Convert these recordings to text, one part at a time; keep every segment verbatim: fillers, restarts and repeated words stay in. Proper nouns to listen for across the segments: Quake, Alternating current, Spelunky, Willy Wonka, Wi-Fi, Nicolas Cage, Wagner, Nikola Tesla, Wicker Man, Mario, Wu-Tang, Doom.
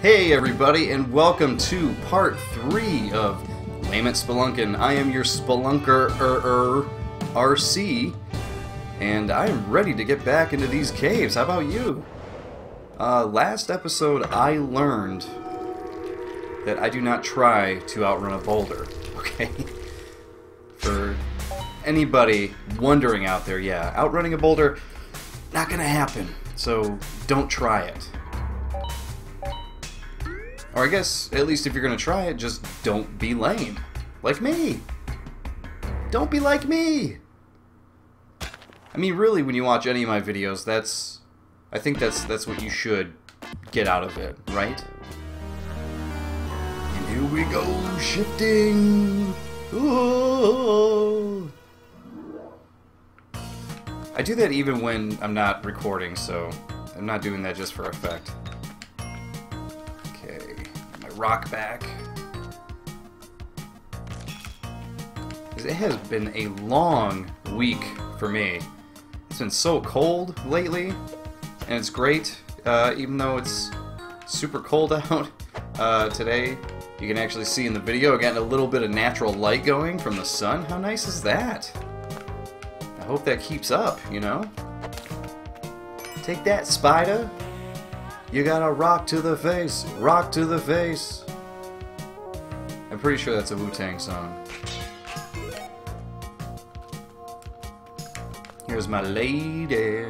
Hey everybody, and welcome to part three of Lame It Spelunkin'. I am your Spelunker er, er, R C, and I am ready to get back into these caves. How about you? Uh, last episode I learned that I do not try to outrun a boulder, okay? For anybody wondering out there, yeah, outrunning a boulder, not gonna happen, so don't try it. Or I guess, at least if you're gonna try it, just don't be lame. Like me! Don't be like me! I mean, really, when you watch any of my videos, that's... I think that's that's what you should get out of it, right? And here we go, shifting! Ooh. I do that even when I'm not recording, so I'm not doing that just for effect. Rock back. It has been a long week for me. It's been so cold lately, and it's great. Uh, even though it's super cold out uh, today, you can actually see in the video I got a little bit of natural light going from the sun. How nice is that? I hope that keeps up, you know? Take that, spider! You gotta rock to the face, rock to the face. I'm pretty sure that's a Wu-Tang song. Here's my lady.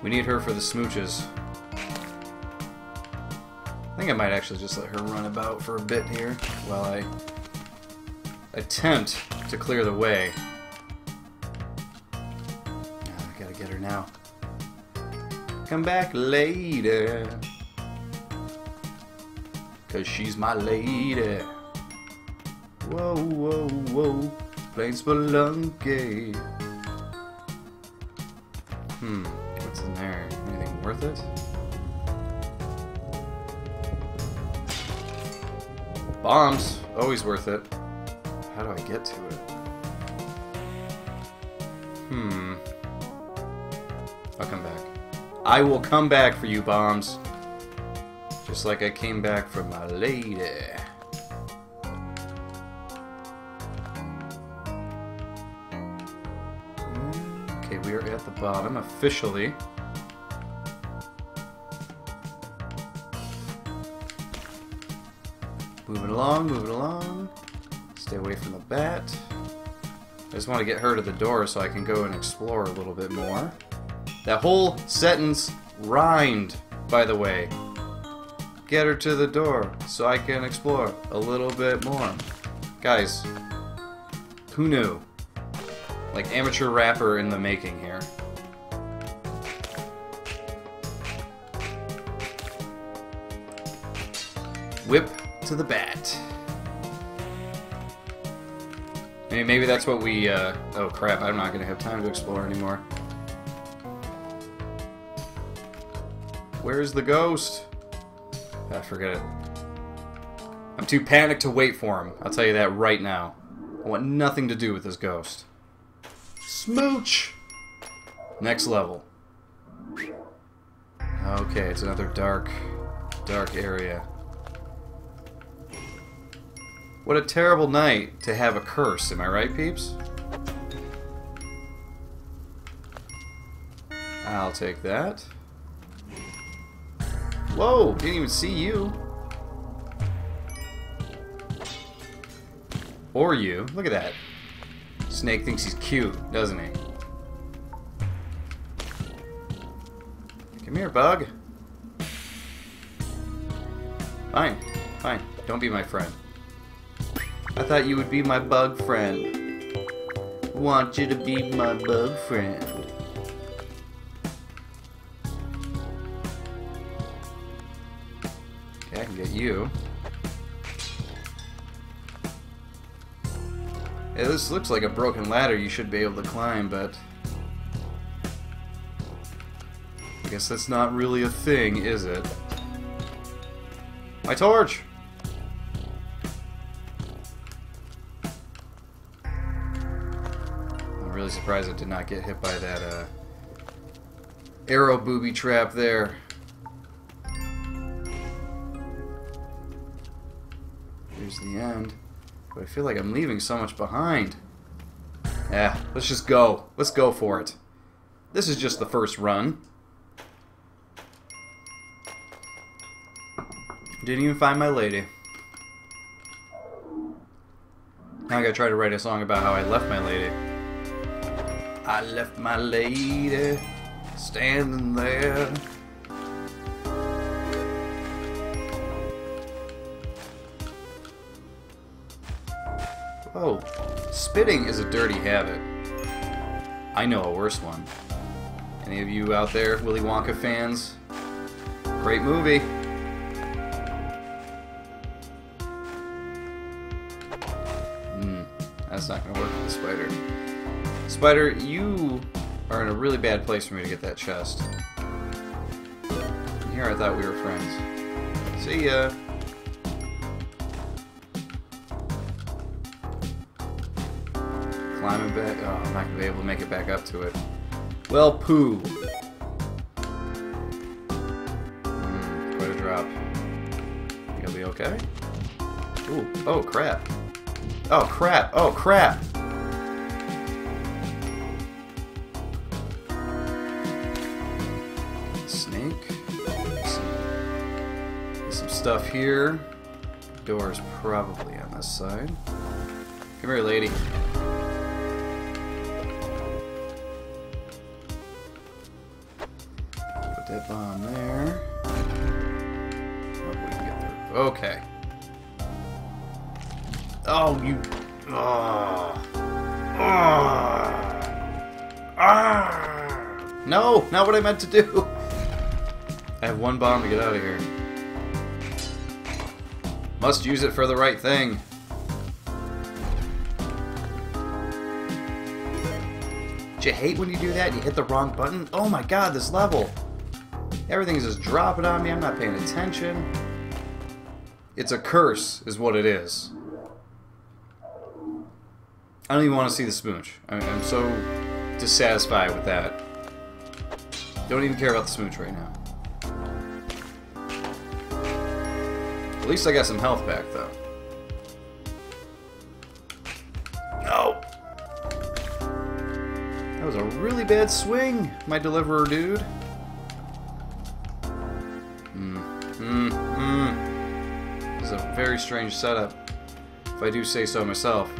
We need her for the smooches. I think I might actually just let her run about for a bit here while I attempt to clear the way. Oh, I gotta get her now. Come back later, 'cause she's my lady. Whoa, whoa, whoa, playing Spelunky. Hmm, what's in there? Anything worth it? Bombs, always worth it. How do I get to it? Hmm. I'll come back. I will come back for you, bombs. Just like I came back for my lady. Okay, we are at the bottom, officially. Moving along, moving along. Stay away from the bat. I just want to get her to the door so I can go and explore a little bit more. That whole sentence rhymed, by the way. Get her to the door so I can explore a little bit more. Guys, who knew? Like amateur rapper in the making here. Whip to the bat. I mean, maybe that's what we, uh, oh crap, I'm not gonna have time to explore anymore. Where's the ghost? Ah, forget it. I'm too panicked to wait for him. I'll tell you that right now. I want nothing to do with this ghost. Smooch! Next level. Okay, it's another dark, dark area. What a terrible night to have a curse, am I right, peeps? I'll take that. Whoa! Didn't even see you. Or you. Look at that. Snake thinks he's cute, doesn't he? Come here, bug. Fine. Fine. Don't be my friend. I thought you would be my bug friend. Want you to be my bug friend. I can get you. Yeah, this looks like a broken ladder you should be able to climb, but I guess that's not really a thing, is it? My torch! I'm really surprised I did not get hit by that uh, arrow booby trap there. Here's the end. But I feel like I'm leaving so much behind. Eh, let's just go. Let's go for it. This is just the first run. Didn't even find my lady. Now I gotta try to write a song about how I left my lady. I left my lady standing there. Oh, spitting is a dirty habit. I know a worse one. Any of you out there, Willy Wonka fans? Great movie. Hmm, that's not gonna work for the spider. Spider, you are in a really bad place for me to get that chest. And here I thought we were friends. See ya. Climbing back. Oh, I'm not going to be able to make it back up to it. Well, poo. Mm, quite a drop. Think I'll be okay? Ooh. Oh, crap. Oh, crap. Oh, crap. Snake. Some, some stuff here. Door's probably on this side. Come here, lady. That bomb there. Oh, we can get there. Okay. Oh, you. Oh. Oh. Ah. No, not what I meant to do. I have one bomb to get out of here. Must use it for the right thing. Do you hate when you do that and you hit the wrong button? Oh my god, this level. Everything's just dropping on me. I'm not paying attention. It's a curse, is what it is. I don't even want to see the smooch. I mean, I'm so dissatisfied with that. Don't even care about the smooch right now. At least I got some health back, though. No! That was a really bad swing, my deliverer dude. Mm, mm. This is a very strange setup, if I do say so myself.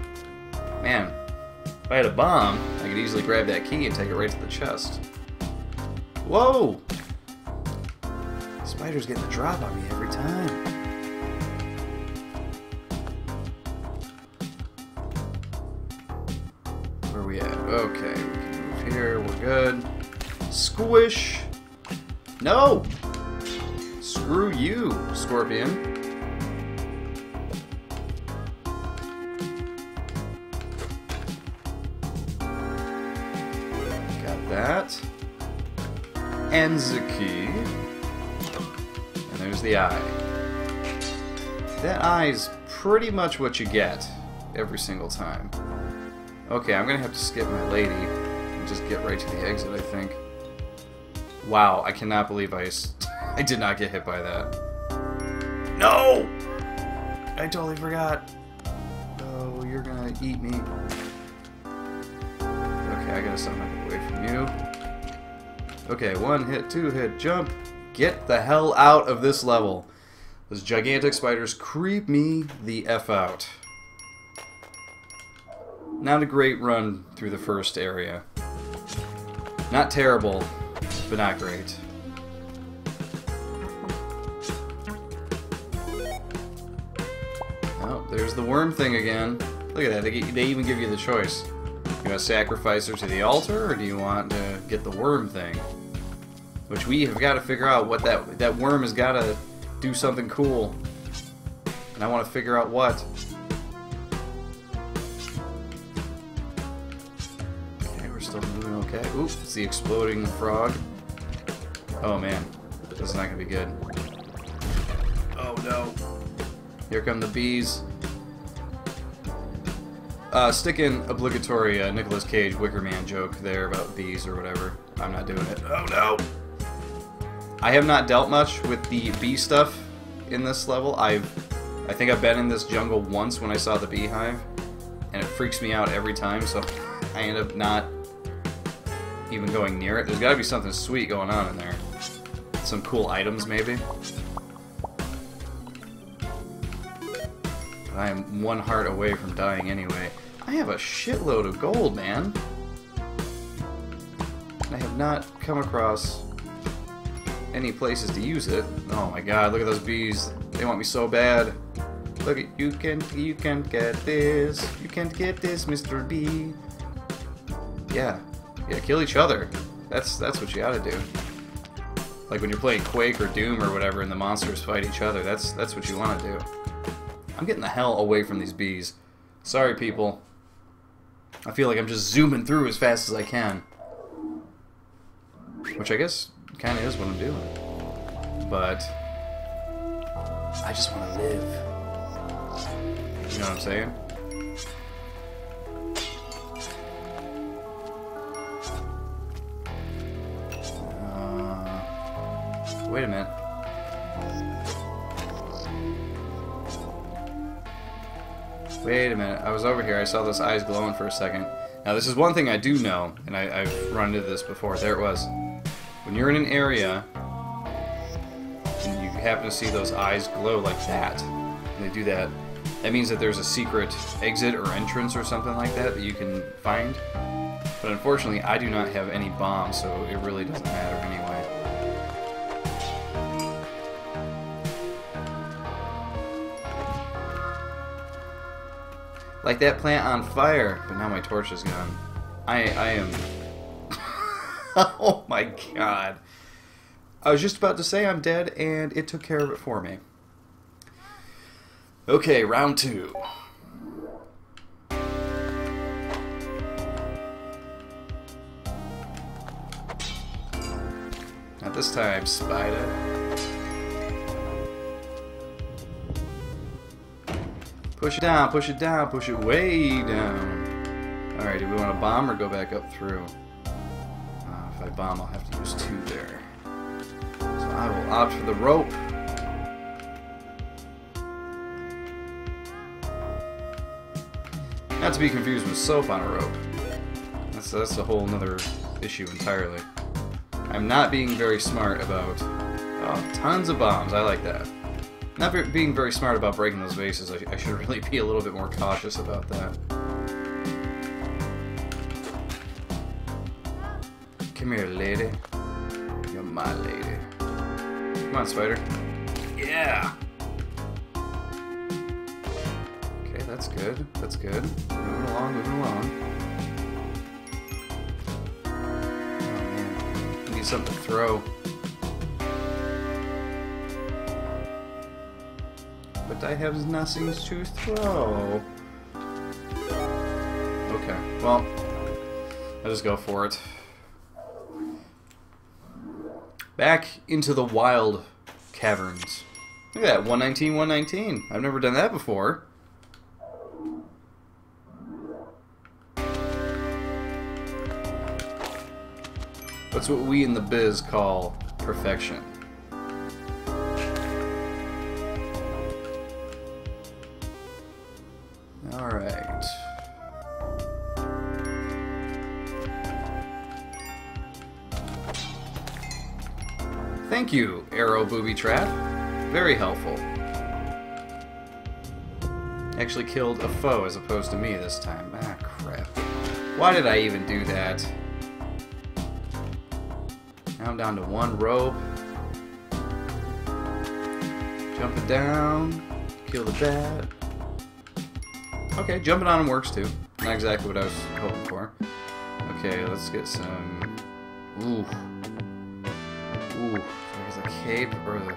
Man, if I had a bomb, I could easily grab that key and take it right to the chest. Whoa! Spider's getting the drop on me every time. Where are we at? Okay, we can move here, we're good. Squish! No! Screw you, Scorpion. Got that. And the key. And there's the eye. That eye's pretty much what you get every single time. Okay, I'm gonna have to skip my lady and just get right to the exit, I think. Wow, I cannot believe I... I did not get hit by that. No! I totally forgot. Oh, you're gonna eat me. Okay, I gotta somehow get away from you. Okay, one hit, two hit, jump. Get the hell out of this level. Those gigantic spiders creep me the F out. Not a great run through the first area. Not terrible, but not great. There's the worm thing again. Look at that, they, they even give you the choice. You want to sacrifice her to the altar, or do you want to get the worm thing? Which we have got to figure out what that... That worm has got to do something cool. And I want to figure out what. Okay, we're still moving okay. Oop, it's the exploding frog. Oh man, this is not going to be good. Oh no. Here come the bees. Uh, stick in obligatory uh, Nicolas Cage Wicker Man joke there about bees or whatever. I'm not doing it. Oh no! I have not dealt much with the bee stuff in this level. I've I think I've been in this jungle once when I saw the beehive, and it freaks me out every time, so I end up not even going near it. There's gotta be something sweet going on in there. Some cool items, maybe? But I am one heart away from dying anyway. I have a shitload of gold, man! I have not come across any places to use it. Oh my god, look at those bees. They want me so bad. Look at you can't you can't get this. You can't get this, Mister Bee. Yeah. Yeah, kill each other. That's that's what you ought to do. Like when you're playing Quake or Doom or whatever and the monsters fight each other, that's that's what you want to do. I'm getting the hell away from these bees. Sorry people. I feel like I'm just zooming through as fast as I can. Which I guess kinda is what I'm doing. But I just want to live. You know what I'm saying? Uh, wait a minute. Wait a minute. I was over here. I saw those eyes glowing for a second. Now this is one thing I do know, and I, I've run into this before. There it was. When you're in an area, and you happen to see those eyes glow like that, and they do that, that means that there's a secret exit or entrance or something like that that you can find. But unfortunately, I do not have any bombs, so it really doesn't matter anyway. Like that plant on fire, but now my torch is gone. I, I am... Oh my god. I was just about to say I'm dead, and it took care of it for me. Okay, round two. Not this time, spider. Push it down, push it down, push it way down. Alright, do we want to bomb or go back up through? Uh, if I bomb, I'll have to use two there. So I will opt for the rope. Not to be confused with soap on a rope. That's, that's a whole nother issue entirely. I'm not being very smart about... Oh, tons of bombs, I like that. Not very, being very smart about breaking those vases. I, I should really be a little bit more cautious about that. Come here, lady. You're my lady. Come on, spider. Yeah! Okay, that's good. That's good. Moving along, moving along. Oh, man. I need something to throw. I have nothing to throw. Okay, well, I'll just go for it. Back into the wild caverns. Look at that, one nineteen, one nineteen. I've never done that before. That's what we in the biz call perfection. Alright. Thank you, Arrow Booby Trap. Very helpful. Actually killed a foe as opposed to me this time. Ah, crap. Why did I even do that? Now I'm down to one rope. Jump it down. Kill the bat. Okay, jumping on him works too. Not exactly what I was hoping for. Okay, let's get some... Ooh. Ooh. There's a cape or the...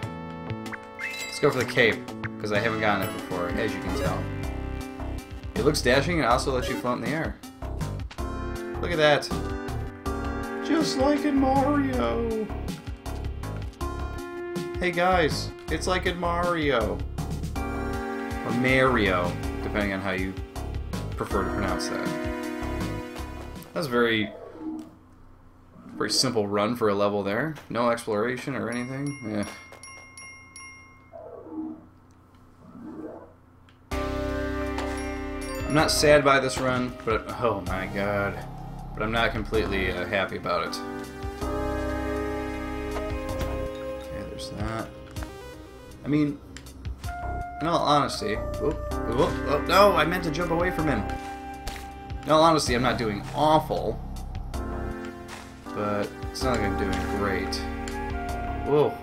Let's go for the cape, because I haven't gotten it before, as you can tell. It looks dashing and also lets you float in the air. Look at that. Just like in Mario. Hey guys, it's like in Mario. Or Mario. Depending on how you prefer to pronounce that. That's a very, very simple run for a level there. No exploration or anything. Eh. I'm not sad by this run, but oh my god. But I'm not completely uh, happy about it. Okay, there's that. I mean, in all honesty, whoop, whoop, whoop, no, I meant to jump away from him. In all honesty, I'm not doing awful, but it's not like I'm doing great. Whoa,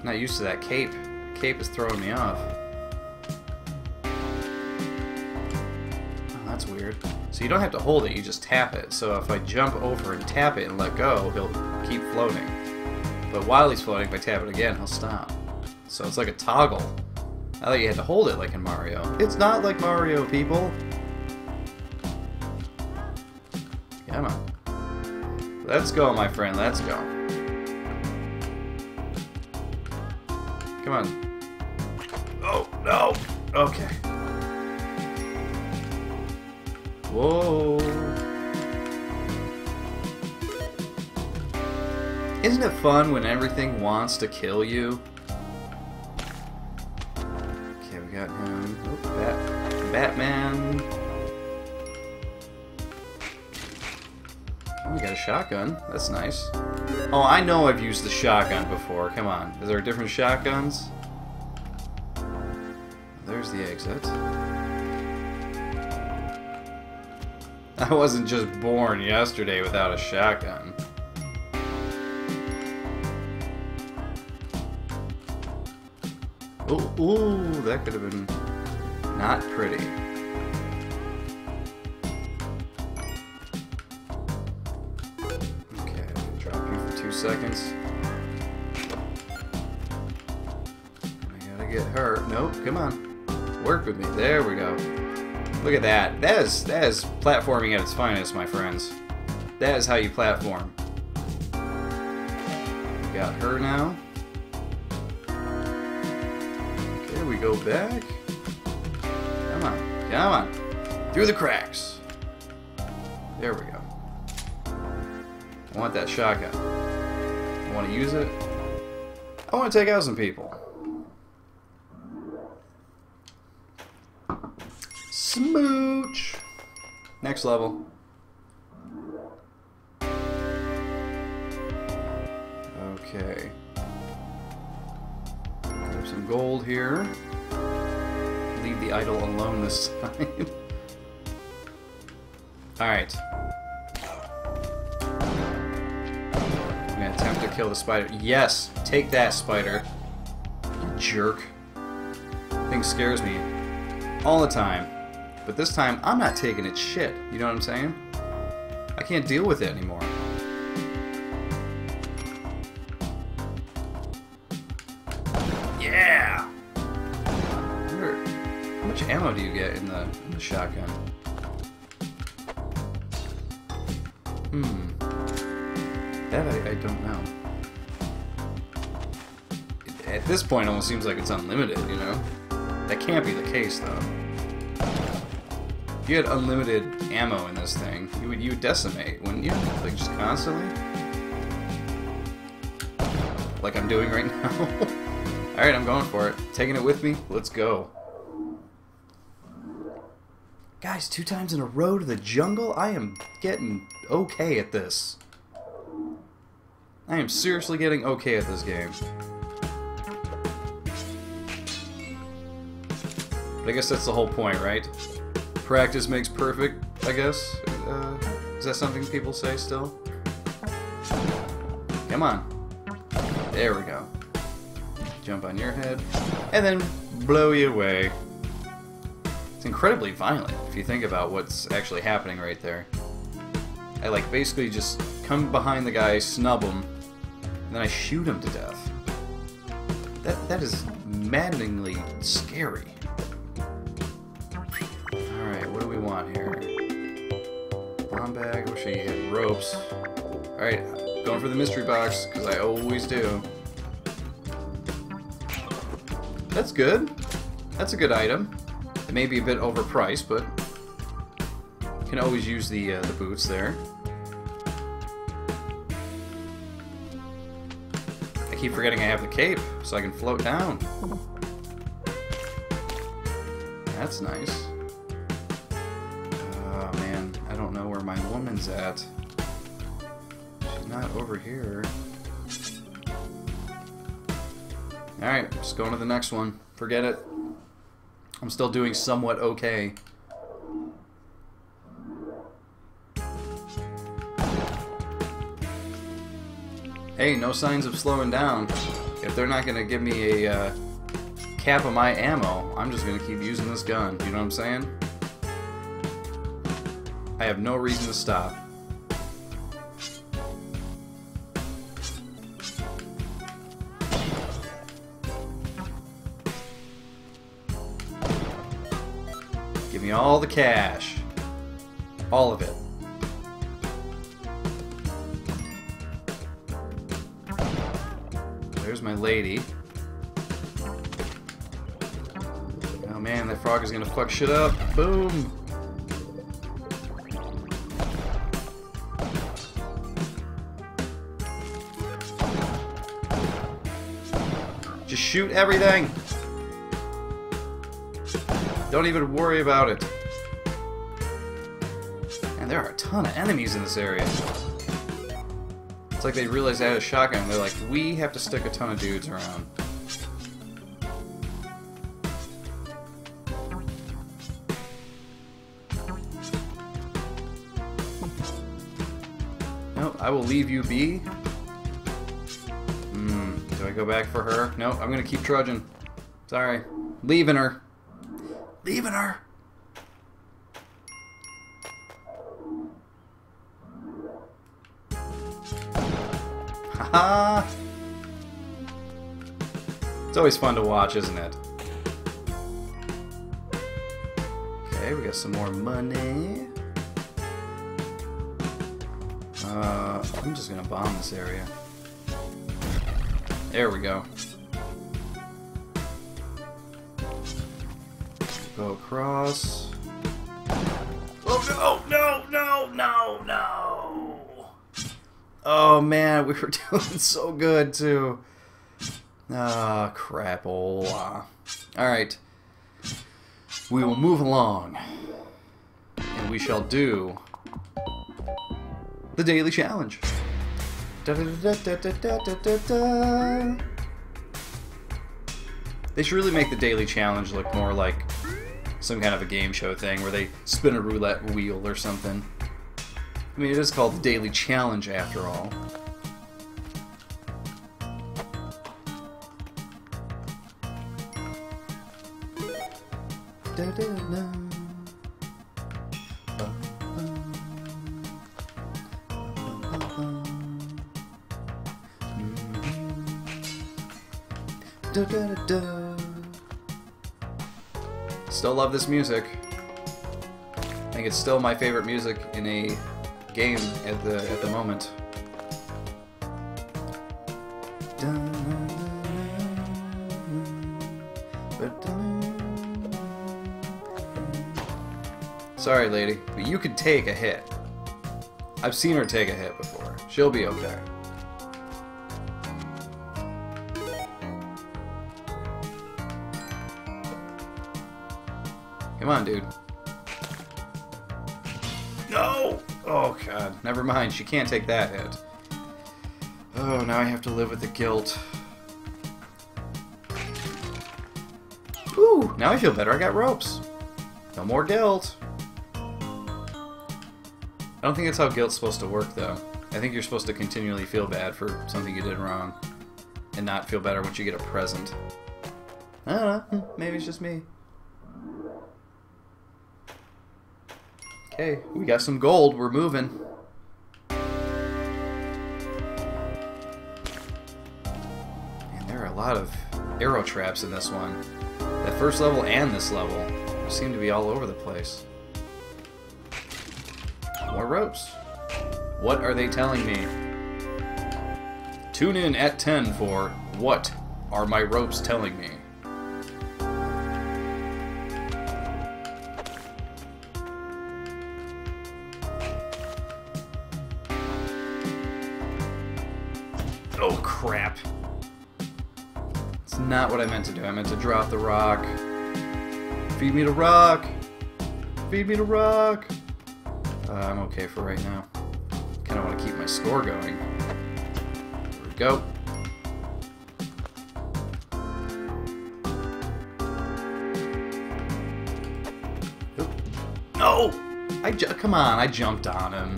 I'm not used to that cape. The cape is throwing me off. Oh, that's weird. So you don't have to hold it, you just tap it. So if I jump over and tap it and let go, he'll keep floating. But while he's floating, if I tap it again, he'll stop. So it's like a toggle. I thought you had to hold it like in Mario. It's not like Mario, people! Come on. Let's go, my friend, let's go. Come on. Oh, no! Okay. Whoa. Isn't it fun when everything wants to kill you? Okay, we got him. Oh, Bat Batman. Oh, we got a shotgun. That's nice. Oh, I know I've used the shotgun before. Come on. Is there different shotguns? There's the exit. I wasn't just born yesterday without a shotgun. Ooh, ooh, that could have been not pretty. Okay, I'll drop you for two seconds. I gotta get her. Nope, come on. Work with me. There we go. Look at that. That is, that is platforming at its finest, my friends. That is how you platform. We got her now. Okay, we go back. Come on. Come on. Through the cracks. There we go. I want that shotgun. I want to use it. I want to take out some people. Smooch! Next level. Okay. Grab some gold here. Leave the idol alone this time. Alright. I'm gonna attempt to kill the spider. Yes! Take that, spider. You jerk. Thing scares me all the time. But this time, I'm not taking its shit. You know what I'm saying? I can't deal with it anymore. Yeah! I wonder, how much ammo do you get in the, in the shotgun? Hmm. That I, I don't know. At this point, it almost seems like it's unlimited, you know? That can't be the case, though. If you had unlimited ammo in this thing, you would you would decimate, wouldn't you? Like just constantly? Like I'm doing right now. Alright, I'm going for it. Taking it with me, let's go. Guys, two times in a row to the jungle? I am getting okay at this. I am seriously getting okay at this game. But I guess that's the whole point, right? Practice makes perfect, I guess. Uh, is that something people say still? Come on. There we go. Jump on your head, and then blow you away. It's incredibly violent, if you think about what's actually happening right there. I, like, basically just come behind the guy, snub him, and then I shoot him to death. That, that is maddeningly scary. Want here. Bomb bag, wish I had ropes. Alright, going for the mystery box, because I always do. That's good. That's a good item. It may be a bit overpriced, but you can always use the, uh, the boots there. I keep forgetting I have the cape, so I can float down. That's nice. she's at. She's not over here. Alright, just going to the next one. Forget it. I'm still doing somewhat okay. Hey, no signs of slowing down. If they're not going to give me a uh, cap of my ammo, I'm just going to keep using this gun. You know what I'm saying? I have no reason to stop. Give me all the cash. All of it. There's my lady. Oh man, that frog is gonna fuck shit up. Boom! Just shoot everything! Don't even worry about it. And there are a ton of enemies in this area. It's like they realized they had a shotgun. They're like, we have to stick a ton of dudes around. No, I will leave you be. Hmm, do I go back for her? No, I'm gonna keep trudging. Sorry. Leaving her. Leaving her! Ah. It's always fun to watch, isn't it? Okay, we got some more money. Uh, I'm just gonna bomb this area. There we go. Go across. Oh no! No! No! No! No! Oh man, we were doing so good too. Ah, oh, crapola. Alright. We will move along. And we shall do the daily challenge. Da, da, da, da, da, da, da, da. They should really make the daily challenge look more like some kind of a game show thing where they spin a roulette wheel or something. I mean, it is called the Daily Challenge, after all. Da, da, da. Ba, ba. Ba, ba, ba. Mm-hmm. Da, da, da, da. Still love this music. I think it's still my favorite music in a game at the at the moment. Sorry, lady, but you could take a hit. I've seen her take a hit before. She'll be okay. Come on, dude. No! Oh god, never mind, she can't take that hit. Oh, now I have to live with the guilt. Ooh, now I feel better, I got ropes. No more guilt. I don't think that's how guilt's supposed to work, though. I think you're supposed to continually feel bad for something you did wrong. And not feel better once you get a present. I don't know, maybe it's just me. Okay, we got some gold, we're moving. Man, there are a lot of arrow traps in this one. That first level and this level seem to be all over the place. More ropes. What are they telling me? Tune in at ten for What Are My Ropes Telling Me? Oh crap. It's not what I meant to do. I meant to drop the rock. Feed me the rock! Feed me the rock! Uh, I'm okay for right now. my score going. There we go. Oop. No! I ju come on, I jumped on him.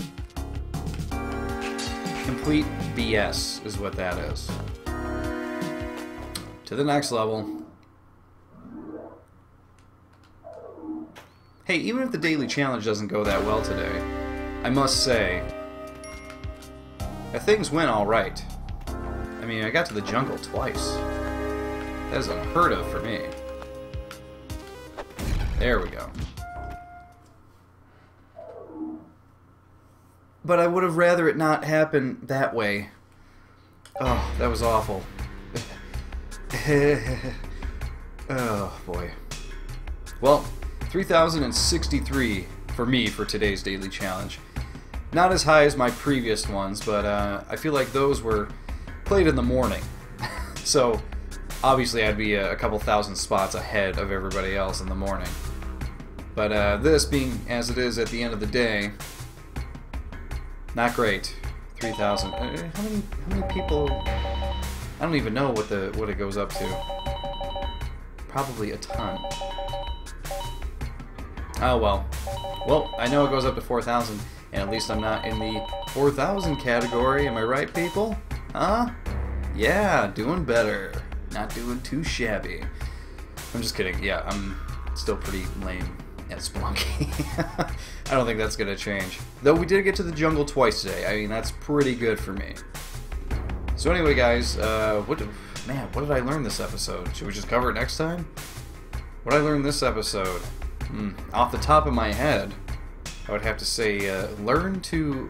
Complete B S is what that is. To the next level. Hey, even if the daily challenge doesn't go that well today, I must say that things went alright. I mean, I got to the jungle twice. That is unheard of for me. There we go. But I would have rather it not happen that way. Oh, that was awful. Oh, boy. Well, three thousand sixty-three for me for today's daily challenge. Not as high as my previous ones, but uh, I feel like those were played in the morning. So, obviously I'd be a couple thousand spots ahead of everybody else in the morning. But uh, this being as it is at the end of the day, not great. three thousand. Uh, how many, how many people... I don't even know what the what it goes up to. Probably a ton. Oh well. Well, I know it goes up to four thousand, and at least I'm not in the four thousand category. Am I right, people? Huh? Yeah, doing better. Not doing too shabby. I'm just kidding. Yeah, I'm still pretty lame at Spelunky. I don't think that's going to change. Though we did get to the jungle twice today. I mean, that's pretty good for me. So anyway, guys, uh, what did, man, what did I learn this episode? Should we just cover it next time? What I learned this episode, mm, off the top of my head, I would have to say, uh, learn to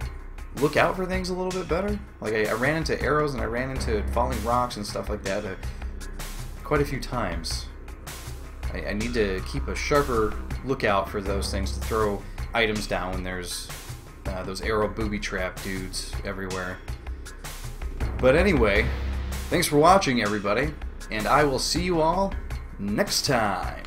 look out for things a little bit better. Like, I, I ran into arrows and I ran into falling rocks and stuff like that uh, quite a few times. I, I need to keep a sharper lookout for those things, to throw items down when there's uh, those arrow booby trap dudes everywhere. But anyway, thanks for watching, everybody, and I will see you all next time.